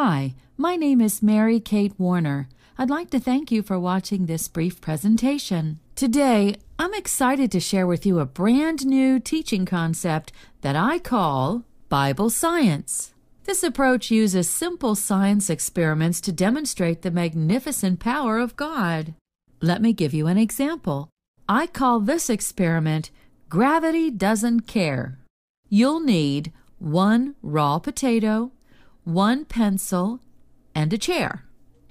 Hi, my name is Mary Kate Warner. I'd like to thank you for watching this brief presentation. Today, I'm excited to share with you a brand new teaching concept that I call Bible science. This approach uses simple science experiments to demonstrate the magnificent power of God. Let me give you an example. I call this experiment Gravity Doesn't Care. You'll need one raw potato, one pencil, and a chair.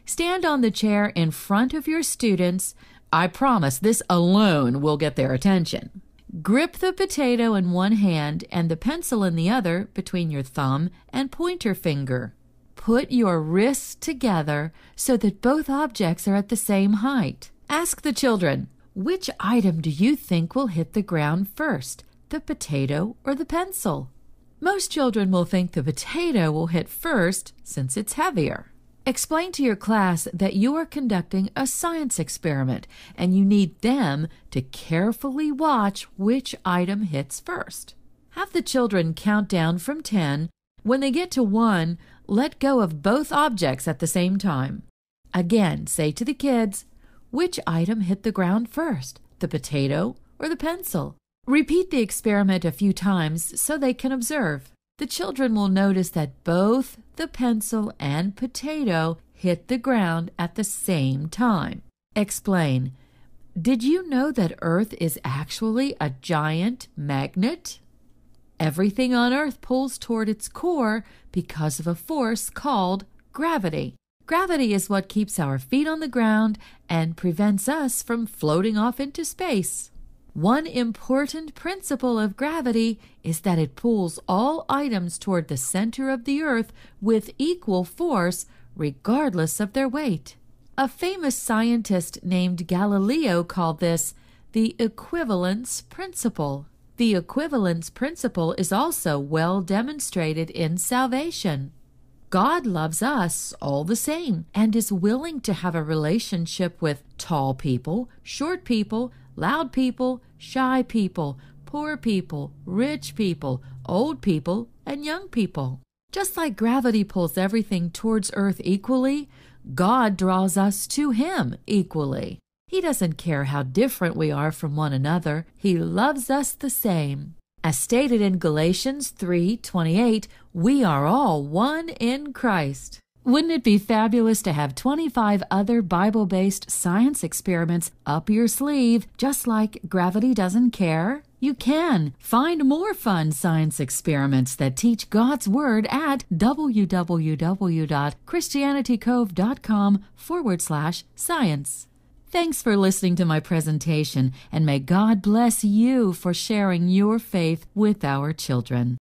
Stand on the chair in front of your students. I promise this alone will get their attention. Grip the potato in one hand and the pencil in the other between your thumb and pointer finger. Put your wrists together so that both objects are at the same height. Ask the children, which item do you think will hit the ground first, the potato or the pencil? Most children will think the potato will hit first since it's heavier. Explain to your class that you are conducting a science experiment and you need them to carefully watch which item hits first. Have the children count down from 10. When they get to 1, let go of both objects at the same time. Again, say to the kids, which item hit the ground first, the potato or the pencil? Repeat the experiment a few times so they can observe. The children will notice that both the pencil and potato hit the ground at the same time. Explain, did you know that Earth is actually a giant magnet? Everything on Earth pulls toward its core because of a force called gravity. Gravity is what keeps our feet on the ground and prevents us from floating off into space. One important principle of gravity is that it pulls all items toward the center of the Earth with equal force, regardless of their weight. A famous scientist named Galileo called this the equivalence principle. The equivalence principle is also well demonstrated in salvation. God loves us all the same and is willing to have a relationship with tall people, short people, loud people, shy people, poor people, rich people, old people, and young people. Just like gravity pulls everything towards Earth equally, God draws us to Him equally. He doesn't care how different we are from one another. He loves us the same. As stated in Galatians 3:28, we are all one in Christ. Wouldn't it be fabulous to have 25 other Bible-based science experiments up your sleeve, just like Gravity Doesn't Care? You can find more fun science experiments that teach God's Word at www.christianitycove.com/science. Thanks for listening to my presentation, and may God bless you for sharing your faith with our children.